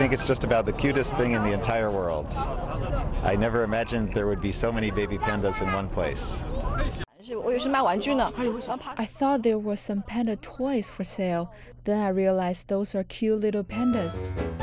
think it's just about the cutest thing in the entire world. I never imagined there would be so many baby pandas in one place. I thought there were some panda toys for sale. Then I realized those are cute little pandas.